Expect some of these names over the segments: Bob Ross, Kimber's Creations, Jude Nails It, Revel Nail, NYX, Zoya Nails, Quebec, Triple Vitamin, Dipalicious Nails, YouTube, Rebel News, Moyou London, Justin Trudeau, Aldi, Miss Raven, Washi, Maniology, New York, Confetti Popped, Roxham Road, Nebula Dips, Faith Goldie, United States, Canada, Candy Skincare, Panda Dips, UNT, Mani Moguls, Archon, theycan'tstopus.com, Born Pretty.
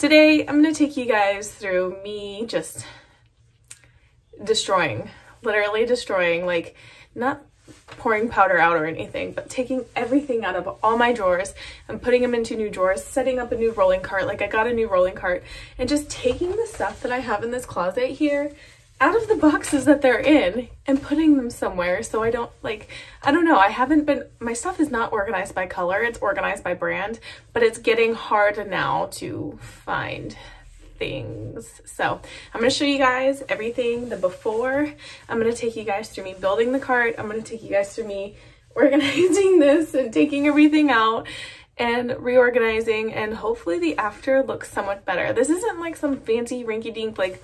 Today, I'm gonna take you guys through me just destroying, literally destroying, like not pouring powder out or anything, but taking everything out of all my drawers and putting them into new drawers, setting up a new rolling cart, like I got a new rolling cart, and just taking the stuff that I have in this closet here out of the boxes that they're in and putting them somewhere so I don't, like, I don't know, I haven't been, my stuff is not organized by color, it's organized by brand, but it's getting hard now to find things. So I'm going to show you guys everything, the before, I'm going to take you guys through me building the cart, I'm going to take you guys through me organizing this and taking everything out and reorganizing, and hopefully the after looks somewhat better. This isn't like some fancy rinky-dink, like,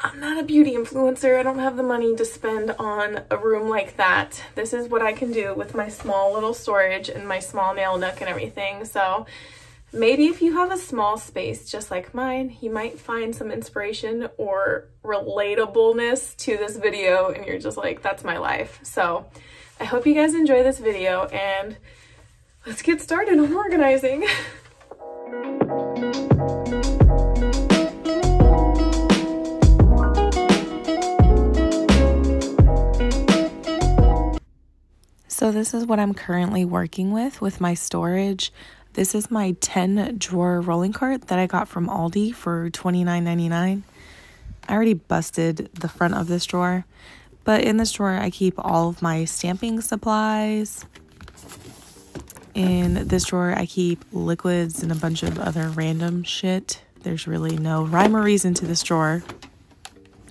I'm not a beauty influencer. I don't have the money to spend on a room like that. This is what I can do with my small little storage and my small nail nook and everything. So maybe if you have a small space just like mine, you might find some inspiration or relatableness to this video and you're just like, that's my life. So I hope you guys enjoy this video and let's get started on organizing. So this is what I'm currently working with my storage. This is my 10 drawer rolling cart that I got from Aldi for $29.99. I already busted the front of this drawer, but in this drawer I keep all of my stamping supplies. In this drawer I keep liquids and a bunch of other random shit. There's really no rhyme or reason to this drawer.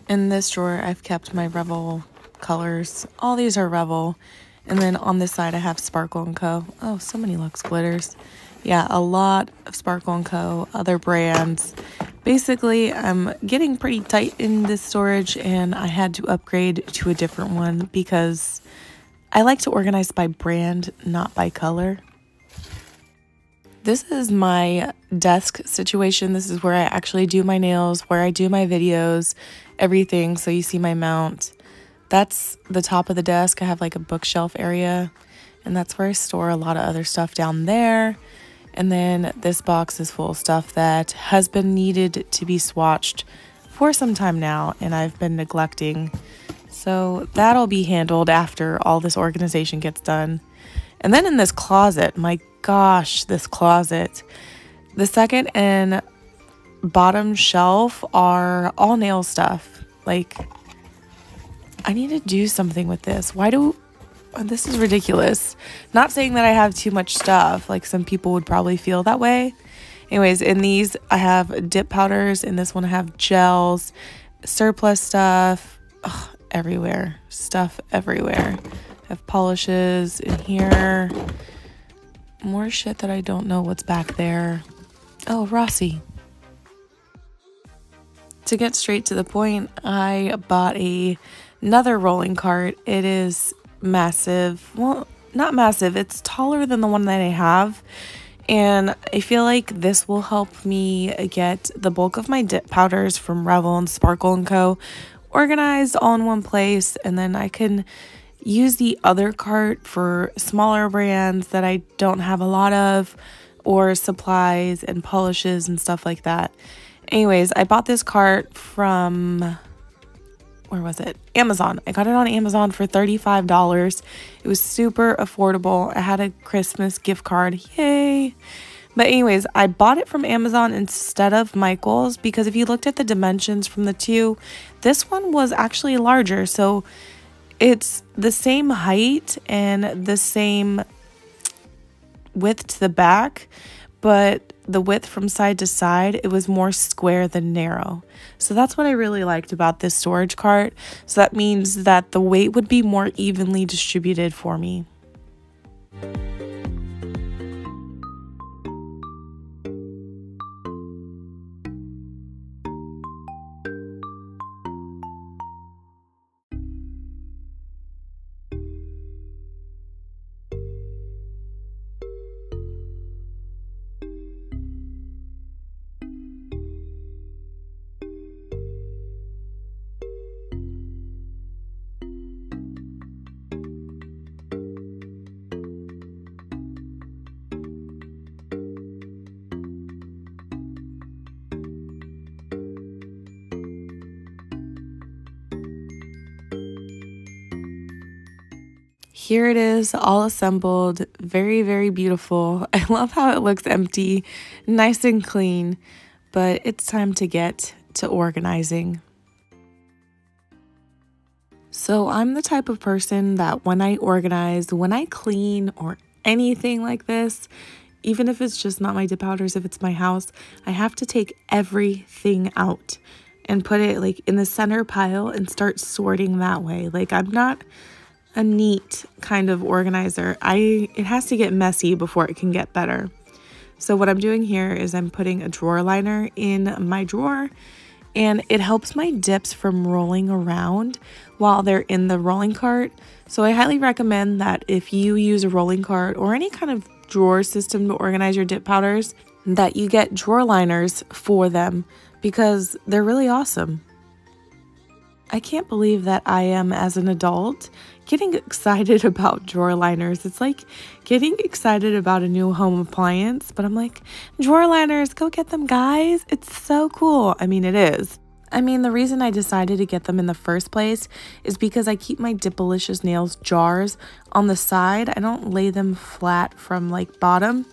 In this drawer I've kept my Revel colors. All these are Revel. And then on this side, I have Sparkle & Co. Oh, so many Luxe glitters. Yeah, a lot of Sparkle & Co., other brands. Basically, I'm getting pretty tight in this storage, and I had to upgrade to a different one because I like to organize by brand, not by color. This is my desk situation. This is where I actually do my nails, where I do my videos, everything. So you see my mount. That's the top of the desk. I have like a bookshelf area, and that's where I store a lot of other stuff down there. And then this box is full of stuff that has been needed to be swatched for some time now, and I've been neglecting. So that'll be handled after all this organization gets done. And then in this closet, my gosh, this closet. The second and bottom shelf are all nail stuff. Like, I need to do something with this. This is ridiculous. Not saying that I have too much stuff, like some people would probably feel that way. Anyways, in these I have dip powders, in this one I have gels, surplus stuff, ugh, everywhere, stuff everywhere. I have polishes in here, more shit that I don't know what's back there. Oh, Rossi. To get straight to the point, I bought another rolling cart. It is massive. Well, not massive. It's taller than the one that I have. And I feel like this will help me get the bulk of my dip powders from Revel and Sparkle & Co. organized all in one place. And then I can use the other cart for smaller brands that I don't have a lot of, or supplies and polishes and stuff like that. Anyways, I bought this cart from... where was it? Amazon. I got it on Amazon for $35. It was super affordable. I had a Christmas gift card. Yay! But anyways, I bought it from Amazon instead of Michael's because if you looked at the dimensions from the two, this one was actually larger. So it's the same height and the same width to the back, but the width from side to side, it was more square than narrow. So that's what I really liked about this storage cart. So that means that the weight would be more evenly distributed for me. here it is, all assembled. Very, very beautiful. I love how it looks empty, nice and clean, but it's time to get to organizing. So I'm the type of person that when I organize, when I clean or anything like this, even if it's just not my dip powders, if it's my house, I have to take everything out and put it like in the center pile and start sorting that way. Like, I'm not a neat kind of organizer. It has to get messy before it can get better. So what I'm doing here is I'm putting a drawer liner in my drawer, and it helps my dips from rolling around while they're in the rolling cart. So I highly recommend that if you use a rolling cart or any kind of drawer system to organize your dip powders, that you get drawer liners for them, because they're really awesome. I can't believe that I am, as an adult, getting excited about drawer liners. It's like getting excited about a new home appliance, but I'm like, drawer liners, go get them, guys. It's so cool. I mean, it is. I mean, the reason I decided to get them in the first place is because I keep my Dipalicious Nails jars on the side. I don't lay them flat from like bottoms.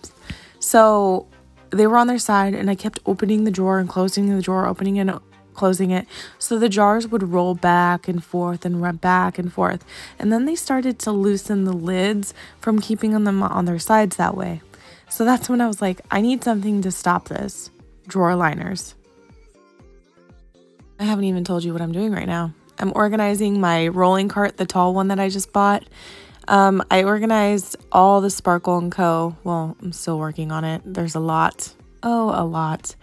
So they were on their side, and I kept opening the drawer and closing the drawer, opening and closing it. So the jars would roll back and forth and rub back and forth. And then they started to loosen the lids from keeping them on their sides that way. So that's when I was like, I need something to stop this. Drawer liners. I haven't even told you what I'm doing right now. I'm organizing my rolling cart, the tall one that I just bought. I organized all the Sparkle & Co. Well, I'm still working on it. There's a lot. Oh, a lot.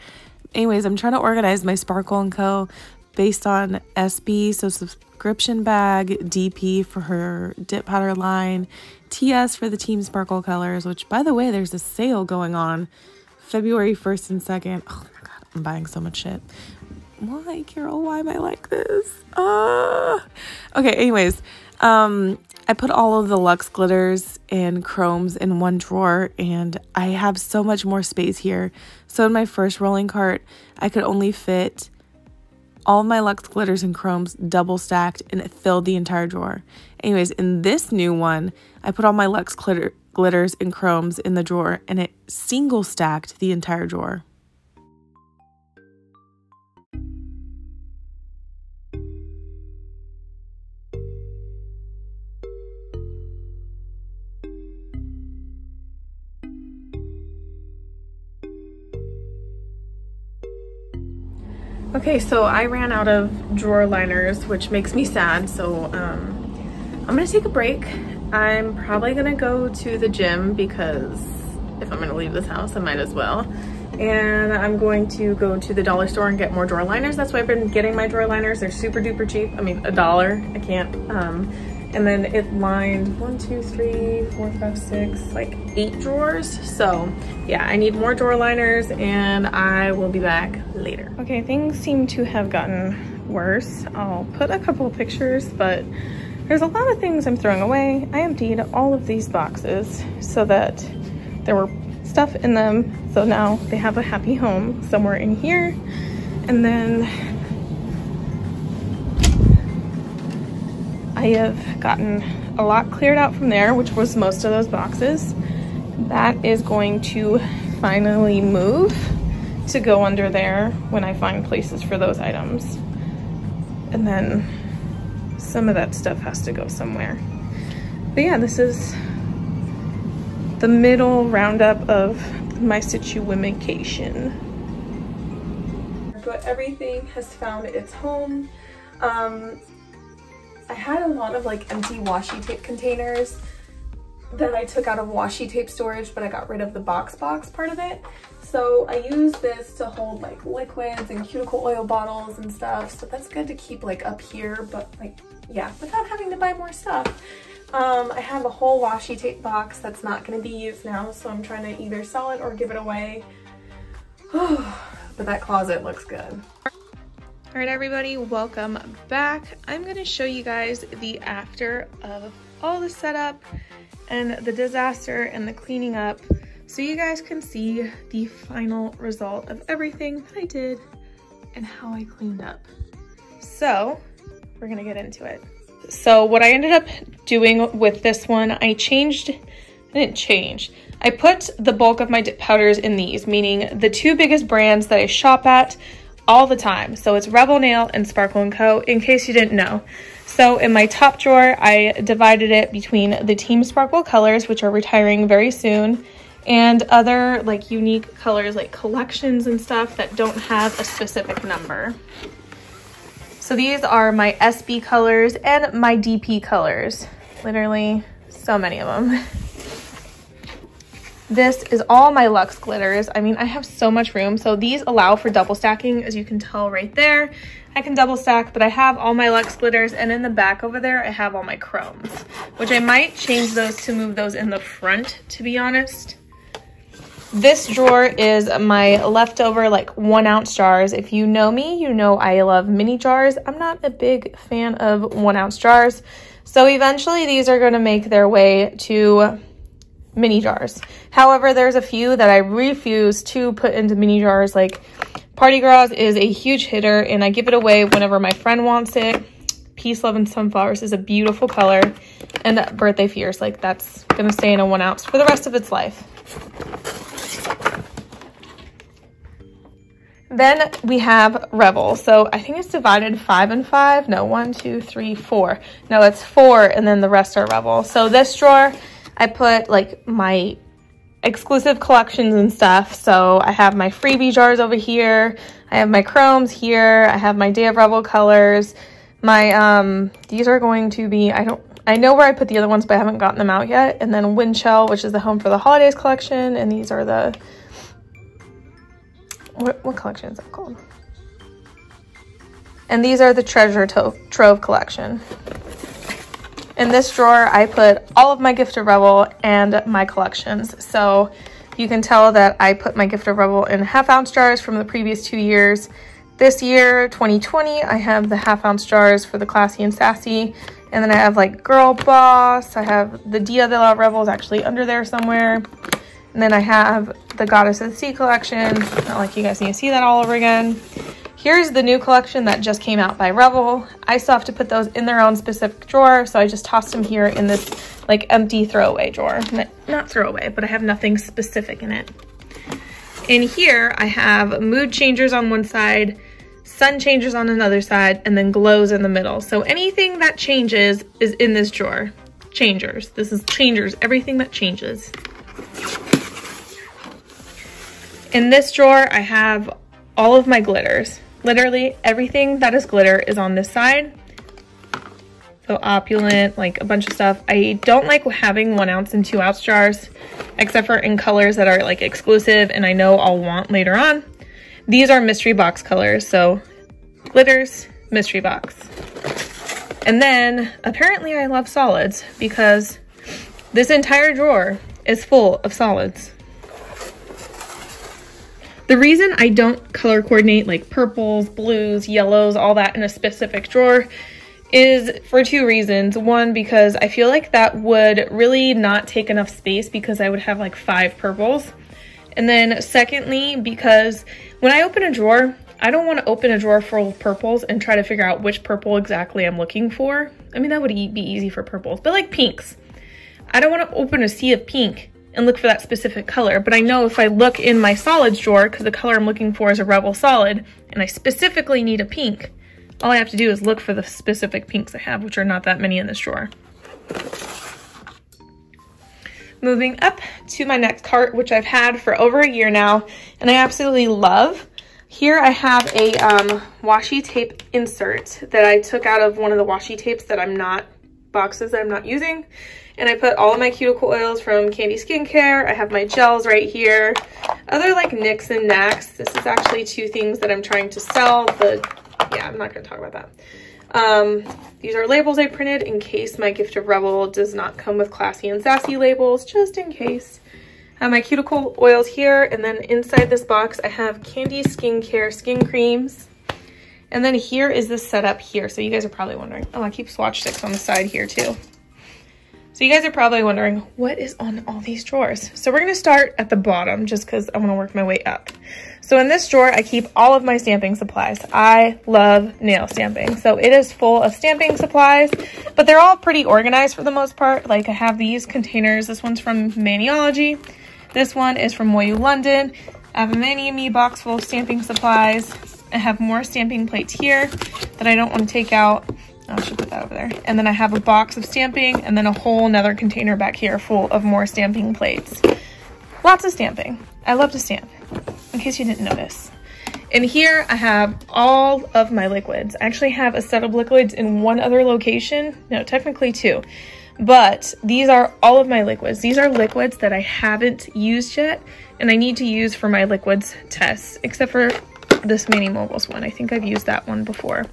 Anyways, I'm trying to organize my Sparkle & Co. based on SB, so subscription bag, DP for her dip powder line, TS for the Team Sparkle colors, which, by the way, there's a sale going on February 1st and 2nd. Oh my God, I'm buying so much shit. Why, Carol? Why am I like this? Okay, anyways, I put all of the luxe glitters and chromes in one drawer, and I have so much more space here. So in my first rolling cart, I could only fit all my luxe glitters and chromes double stacked, and it filled the entire drawer. Anyways, in this new one, I put all my luxe glitters and chromes in the drawer, and it single stacked the entire drawer. Okay, so I ran out of drawer liners, which makes me sad, so I'm gonna take a break. I'm probably gonna go to the gym, because if I'm gonna leave this house, I might as well. And I'm going to go to the dollar store and get more drawer liners. That's why I've been getting my drawer liners. They're super duper cheap. I mean, $1, I can't. And then it lined 1, 2, 3, 4, 5, 6, like 8 drawers. So yeah, I need more drawer liners, and I will be back later. Okay, things seem to have gotten worse. I'll put a couple of pictures, but there's a lot of things I'm throwing away. I emptied all of these boxes so that there were stuff in them. So now they have a happy home somewhere in here. And then I have gotten a lot cleared out from there, which was most of those boxes. That is going to finally move to go under there when I find places for those items. And then some of that stuff has to go somewhere. But yeah, this is the middle roundup of my situation. But everything has found its home. I had a lot of like empty washi tape containers that I took out of washi tape storage, but I got rid of the box part of it. So I use this to hold like liquids and cuticle oil bottles and stuff. So that's good to keep like up here, but like, yeah, without having to buy more stuff. I have a whole washi tape box that's not gonna be used now. So I'm trying to either sell it or give it away. But that closet looks good. All right, everybody, welcome back. I'm gonna show you guys the after of all the setup and the disaster and the cleaning up, so you guys can see the final result of everything that I did and how I cleaned up. So we're gonna get into it. So what I ended up doing with this one, I put the bulk of my dip powders in these, meaning the two biggest brands that I shop at all the time. So it's Revel Nail and Sparkle & Co, in case you didn't know. So in my top drawer, I divided it between the Team Sparkle colors, which are retiring very soon, and other like unique colors like collections and stuff that don't have a specific number. So these are my SB colors and my DP colors. Literally so many of them. This is all my Luxe glitters. I mean, I have so much room. So these allow for double stacking, as you can tell right there. I can double stack, but I have all my Luxe glitters, and in the back over there, I have all my chromes, which I might change those to move those in the front, to be honest. This drawer is my leftover like 1 ounce jars. If you know me, you know I love mini jars. I'm not a big fan of 1 ounce jars. So eventually these are gonna make their way to mini jars. However, there's a few that I refuse to put into mini jars. Like Party Gras is a huge hitter and I give it away whenever my friend wants it. Peace, Love, and Sunflowers is a beautiful color. And Birthday Fierce, like that's gonna stay in a 1 ounce for the rest of its life. Then we have Revel. So I think it's divided 5 and 5. No, 1, 2, 3, 4. No, it's 4 and then the rest are Revel. So this drawer, I put like my exclusive collections and stuff. So I have my freebie jars over here. I have my chromes here. I have my Day of Revel colors. My, these are going to be, I know where I put the other ones, but I haven't gotten them out yet. And then Windshell, which is the Home for the Holidays collection. And these are the, what collection is that called? And these are the Treasure Trove collection. In this drawer, I put all of my Gift of Revel and my collections. So you can tell that I put my Gift of Revel in 1/2 ounce jars from the previous 2 years. This year, 2020, I have the 1/2 ounce jars for the Classy and Sassy. And then I have like Girl Boss. I have the Dia de la Revel is actually under there somewhere. And then I have the Goddess of the Sea collection. Not like you guys need to see that all over again. Here's the new collection that just came out by Revel. I still have to put those in their own specific drawer, so I just tossed them here in this like empty throwaway drawer. Not throwaway, but I have nothing specific in it. In here, I have Mood Changers on one side, Sun Changers on another side, and then Glows in the middle. So anything that changes is in this drawer. Changers, this is Changers, everything that changes. In this drawer, I have all of my glitters. Literally everything that is glitter is on this side. So opulent, like a bunch of stuff. I don't like having 1 ounce and 2 ounce jars, except for in colors that are like exclusive and I know I'll want later on. These are mystery box colors. So glitters, mystery box. And then apparently I love solids because this entire drawer is full of solids. The reason I don't color coordinate like purples, blues, yellows, all that in a specific drawer is for 2 reasons. One, because I feel like that would really not take enough space because I would have like 5 purples. And then secondly, because when I open a drawer, I don't want to open a drawer full of purples and try to figure out which purple exactly I'm looking for. I mean, that would be easy for purples, but like pinks. I don't want to open a sea of pink and look for that specific color, but I know if I look in my solids drawer, because the color I'm looking for is a Revel solid, and I specifically need a pink, all I have to do is look for the specific pinks I have, which are not that many in this drawer. Moving up to my next cart, which I've had for over a year now, and I absolutely love. Here I have a washi tape insert that I took out of one of the washi tapes that I'm not boxes that I'm not using, and I put all of my cuticle oils from Candy Skincare. I have my gels right here, other like NYX and NACs. This is actually 2 things that I'm trying to sell, but yeah, I'm not going to talk about that. These are labels I printed in case my Gift of Revel does not come with Classy and Sassy labels, just in case. I have my cuticle oils here, and then inside this box I have Candy Skincare skin creams. And then here is the setup here. So you guys are probably wondering, oh, I keep swatch sticks on the side here too. So you guys are probably wondering, what is on all these drawers? So we're going to start at the bottom just because I want to work my way up. So in this drawer, I keep all of my stamping supplies. I love nail stamping. So it is full of stamping supplies, but they're all pretty organized for the most part. Like I have these containers. This one's from Maniology. This one is from Moyou London. I have a Mani Me box full of stamping supplies. I have more stamping plates here that I don't want to take out. I should put that over there. And then I have a box of stamping and then a whole nother container back here full of more stamping plates. Lots of stamping. I love to stamp, in case you didn't notice. In here, I have all of my liquids. I actually have a set of liquids in one other location. No, technically two. But these are all of my liquids. These are liquids that I haven't used yet and I need to use for my liquids tests, except for this Mani Moguls one. I think I've used that one before.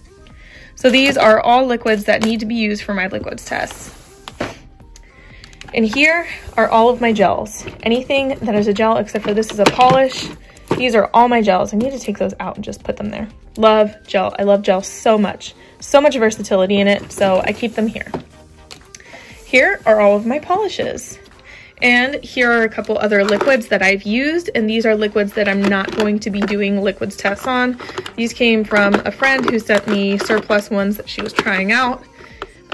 So these are all liquids that need to be used for my liquids tests. And here are all of my gels. Anything that is a gel, except for this is a polish. These are all my gels. I need to take those out and just put them there. Love gel. I love gel so much. So much versatility in it, so I keep them here. Here are all of my polishes. And here are a couple other liquids that I've used, and these are liquids that I'm not going to be doing liquids tests on. These came from a friend who sent me surplus ones that she was trying out.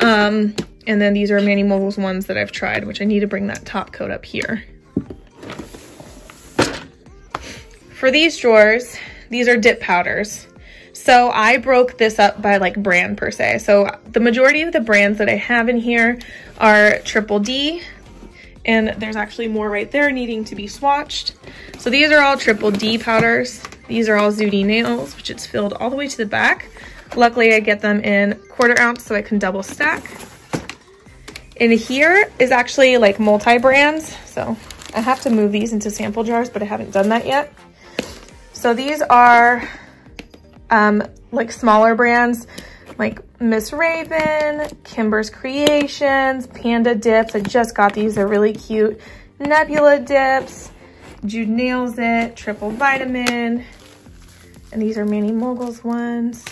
And then these are Mani Moguls ones that I've tried, which I need to bring that top coat up here. For these drawers, these are dip powders. So I broke this up by like brand per se. So the majority of the brands that I have in here are Triple D. And there's actually more right there needing to be swatched. So these are all Triple D powders. These are all Zoya Nails, which it's filled all the way to the back. Luckily, I get them in 1/4 ounce so I can double stack. And here is actually like multi-brands. So I have to move these into sample jars, but I haven't done that yet. So these are like smaller brands, like Miss Raven, Kimber's Creations, Panda Dips. I just got these, they're really cute. Nebula Dips, Jude Nails It, Triple Vitamin. And these are Mani Moguls ones.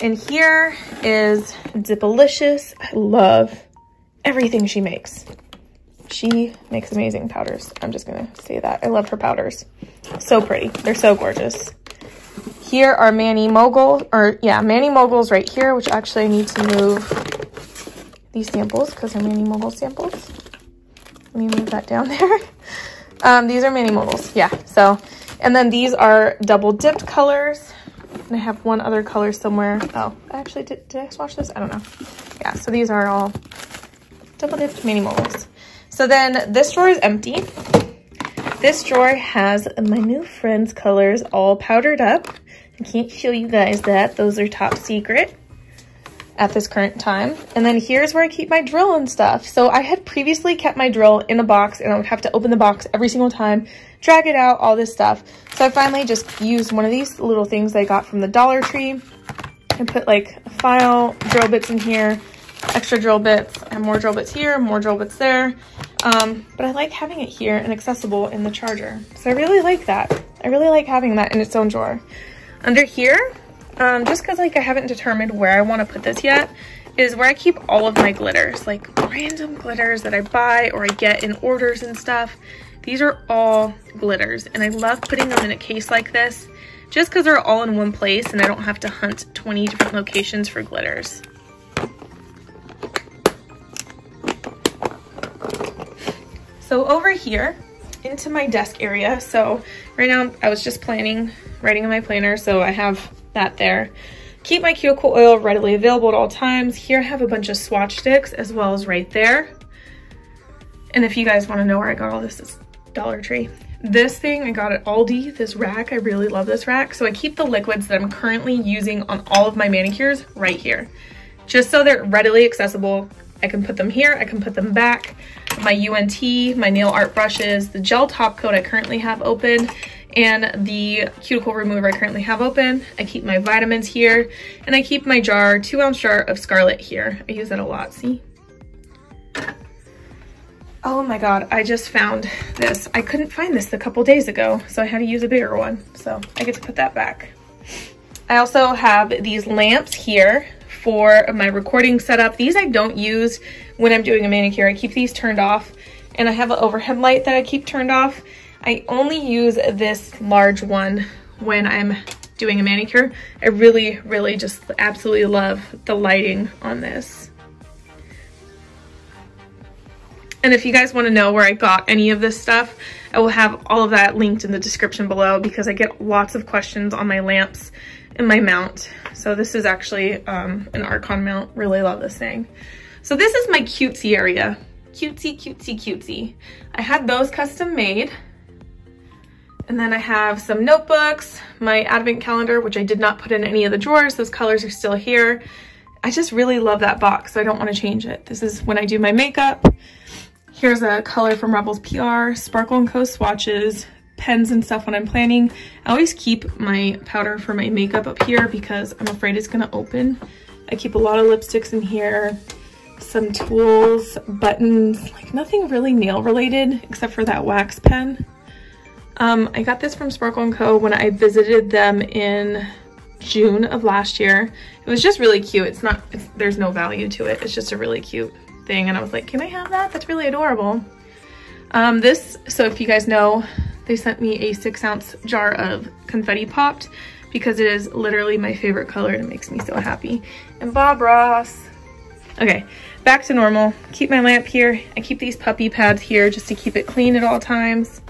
And here is Dipalicious. I love everything she makes. She makes amazing powders. I'm just gonna say that. I love her powders. So pretty, they're so gorgeous. Here are Mani Moguls right here, which actually I need to move these samples because they're Mani Mogul samples. Let me move that down there. These are Mani Moguls, yeah. So, and then these are double dipped colors. And I have one other color somewhere. Oh, actually, did I swatch this? I don't know. Yeah, so these are all double dipped Mani Moguls. So then this drawer is empty. This drawer has my new friend's colors all powdered up. I can't show you guys that. Those are top secret at this current time. And then here's where I keep my drill and stuff. So I had previously kept my drill in a box and I would have to open the box every single time, drag it out, all this stuff. So I finally just used one of these little things I got from the Dollar Tree and put like a file, drill bits in here, extra drill bits, and more drill bits here, more drill bits there. But I like having it here and accessible in the charger. So I really like that. I really like having that in its own drawer. Under here, just cause like I haven't determined where I want to put this yet, is where I keep all of my glitters, like random glitters that I buy or I get in orders and stuff. These are all glitters and I love putting them in a case like this just cause they're all in one place and I don't have to hunt 20 different locations for glitters. So over here into my desk area. So right now I was just planning, writing in my planner. So I have that there. Keep my cuticle oil readily available at all times. Here I have a bunch of swatch sticks as well as right there. And if you guys want to know where I got all this, it's Dollar Tree. This thing I got at Aldi, this rack. I really love this rack. So I keep the liquids that I'm currently using on all of my manicures right here, just so they're readily accessible. I can put them here, I can put them back. My UNT, my nail art brushes, the gel top coat I currently have open, and the cuticle remover I currently have open. I keep my vitamins here, and I keep my jar, 2-ounce jar of Scarlet here. I use that a lot, see? Oh my God, I just found this. I couldn't find this a couple days ago, so I had to use a bigger one. So I get to put that back. I also have these lamps here for my recording setup. These I don't use when I'm doing a manicure. I keep these turned off, and I have an overhead light that I keep turned off. I only use this large one when I'm doing a manicure. I really, really just absolutely love the lighting on this. And if you guys want to know where I got any of this stuff, I will have all of that linked in the description below, because I get lots of questions on my lamps and my mount. So this is actually an Archon mount. Really love this thing. So this is my cutesy area. Cutesy, cutesy, cutesy. I had those custom made. And then I have some notebooks, my advent calendar, which I did not put in any of the drawers. Those colors are still here. I just really love that box, so I don't want to change it. This is when I do my makeup. Here's a color from Rebel's PR, Sparkle & Co. swatches, pens and stuff when I'm planning. I always keep my powder for my makeup up here because I'm afraid it's going to open. I keep a lot of lipsticks in here, some tools, buttons, like nothing really nail related except for that wax pen. I got this from Sparkle & Co. when I visited them in June of last year. It was just really cute. There's no value to it. It's just a really cute thing. And I was like, can I have that? That's really adorable. So if you guys know, they sent me a 6-ounce jar of Confetti Popped because it is literally my favorite color and it makes me so happy. And Bob Ross. Okay, back to normal. Keep my lamp here. I keep these puppy pads here just to keep it clean at all times.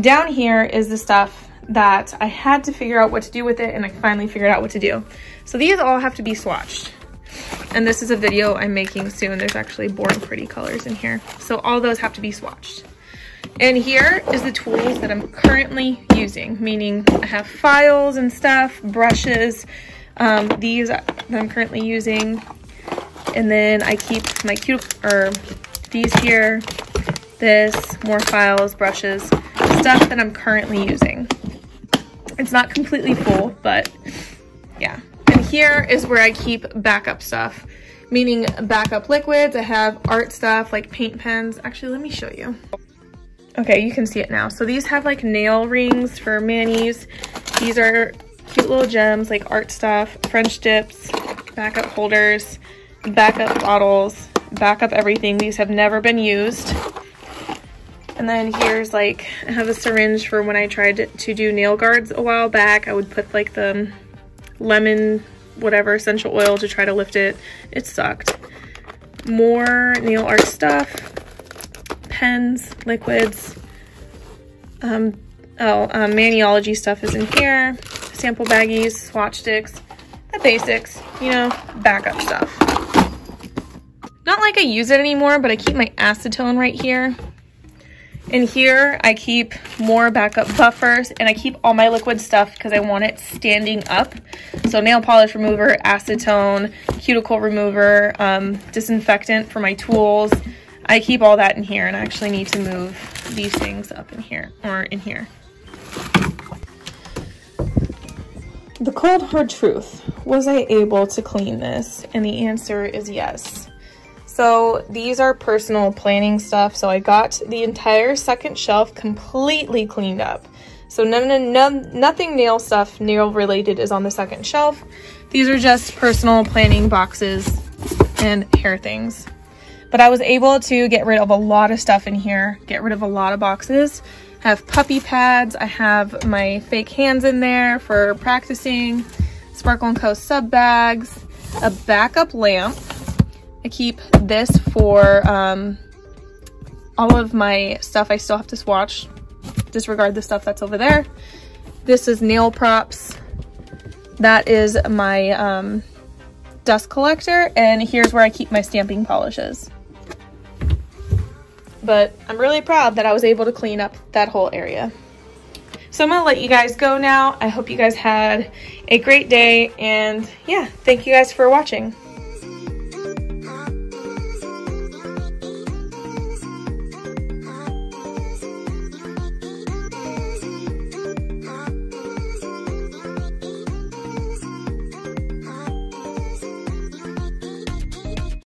Down here is the stuff that I had to figure out what to do with it, and I finally figured out what to do. So these all have to be swatched. And this is a video I'm making soon. There's actually Born Pretty colors in here. So all those have to be swatched. And here is the tools that I'm currently using, meaning I have files and stuff, brushes, these that I'm currently using. And then I keep my these here, this, more files, brushes, stuff that I'm currently using. It's not completely full, but yeah. And here is where I keep backup stuff, meaning backup liquids. I have art stuff like paint pens. Actually, let me show you. Okay, you can see it now. So these have like nail rings for manis. These are cute little gems like art stuff, French dips, backup holders, backup bottles, backup everything. These have never been used. And then here's like, I have a syringe for when I tried to do nail guards a while back. I would put like the lemon, whatever, essential oil to try to lift it. It sucked. More nail art stuff, pens, liquids. Maniology stuff is in here. Sample baggies, swatch sticks, the basics, you know, backup stuff. Not like I use it anymore, but I keep my acetone right here. In here, I keep more backup buffers, and I keep all my liquid stuff because I want it standing up. So nail polish remover, acetone, cuticle remover, disinfectant for my tools. I keep all that in here, and I actually need to move these things up in here, or in here. The cold hard truth, was I able to clean this? And the answer is yes. So these are personal planning stuff. So I got the entire second shelf completely cleaned up. So nothing nail stuff, nail related is on the second shelf. These are just personal planning boxes and hair things. But I was able to get rid of a lot of stuff in here, get rid of a lot of boxes. I have puppy pads. I have my fake hands in there for practicing. Sparkle & Co. sub bags, a backup lamp. I keep this for all of my stuff I still have to swatch. Disregard the stuff that's over there. This is nail props. That is my dust collector. And here's where I keep my stamping polishes. But I'm really proud that I was able to clean up that whole area. So I'm gonna let you guys go now. I hope you guys had a great day. And yeah, thank you guys for watching.